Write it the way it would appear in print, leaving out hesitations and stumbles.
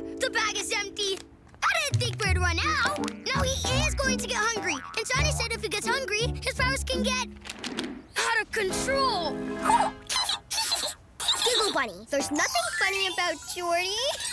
The bag is empty. I didn't think we'd run out. No, he is going to get hungry. And Sonny said if he gets hungry, his powers can get out of control. Gigglebunny, there's nothing funny about Jordie.